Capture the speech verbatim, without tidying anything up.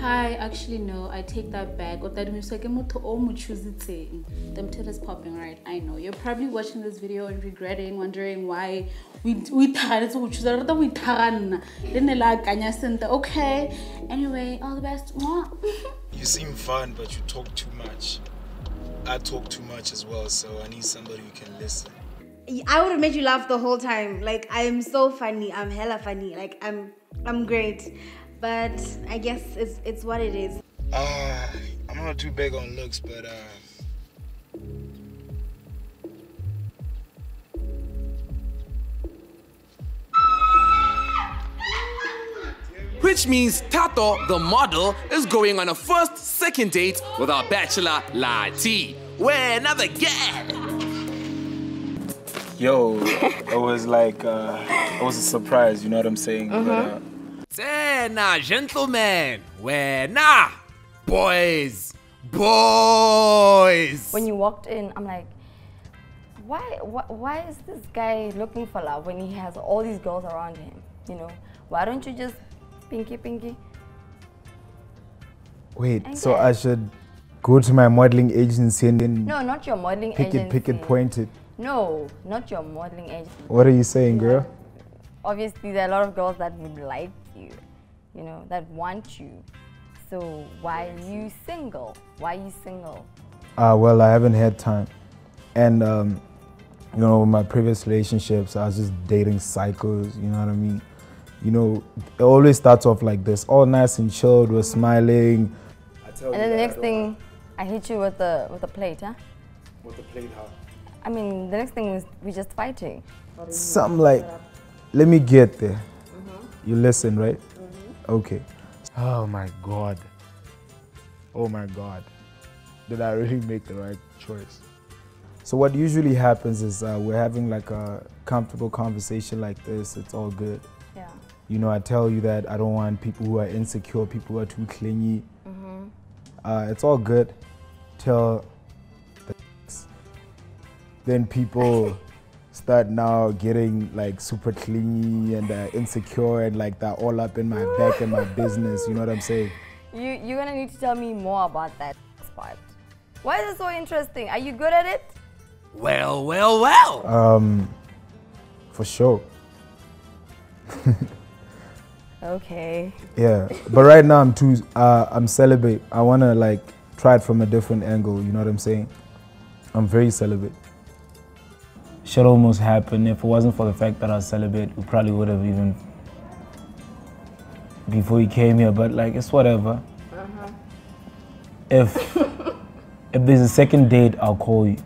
Hi, actually no, I take that back. Or that the potato is popping, right? I know. You're probably watching this video and regretting, wondering why we we tired so choose that we tired. Then like Kanya Center. Okay. Anyway, all the best. You seem fun, but you talk too much. I talk too much as well, so I need somebody who can listen. I would have made you laugh the whole time. Like, I am so funny. I'm hella funny. Like, I'm I'm great. But I guess it's it's what it is. Uh, I'm not too big on looks, but uh... which means Tato, the model, is going on a first, second date with our bachelor, Lati. We're another girl. Yo, it was like, uh, it was a surprise, you know what I'm saying? Uh-huh. But, uh... Tena, gentlemen, we're na, boys, boys. When you walked in, I'm like, why, why, why is this guy looking for love when he has all these girls around him, you know? Why don't you just pinky, pinky? Wait, and so I should go to my modeling agency and then... No, not your modeling pick agency. Pick it, pick it, point it. No, not your modeling agency. What are you saying, girl? Obviously, there are a lot of girls that would like you, you know, that want you. So why are you single? Why are you single? Uh, well, I haven't had time. And, um, you know, my previous relationships, I was just dating psychos, you know what I mean? You know, it always starts off like this, all nice and chilled, we're smiling. I tell and then the next I thing, I hit you with a, with a plate, huh? With a plate, huh? I mean, the next thing is we're just fighting. Something like, let me get there. Mm-hmm. You listen, right? Mm-hmm. Okay. Oh my God. Oh my God. Did I really make the right choice? So what usually happens is uh, we're having like a comfortable conversation like this. It's all good. Yeah. You know, I tell you that I don't want people who are insecure, people who are too clingy. Mm-hmm. Uh, it's all good till. Then people start now getting like super clingy and uh, insecure and like they're all up in my back and my business, you know what I'm saying? You, you're gonna need to tell me more about that part. Why is it so interesting? Are you good at it? Well, well, well! Um, for sure. Okay. Yeah, but right now I'm too, uh, I'm celibate. I wanna like try it from a different angle, you know what I'm saying? I'm very celibate. Should almost happen. If it wasn't for the fact that I was celibate, we probably would have even before he came here, but like it's whatever. Uh-huh. If if there's a second date, I'll call you.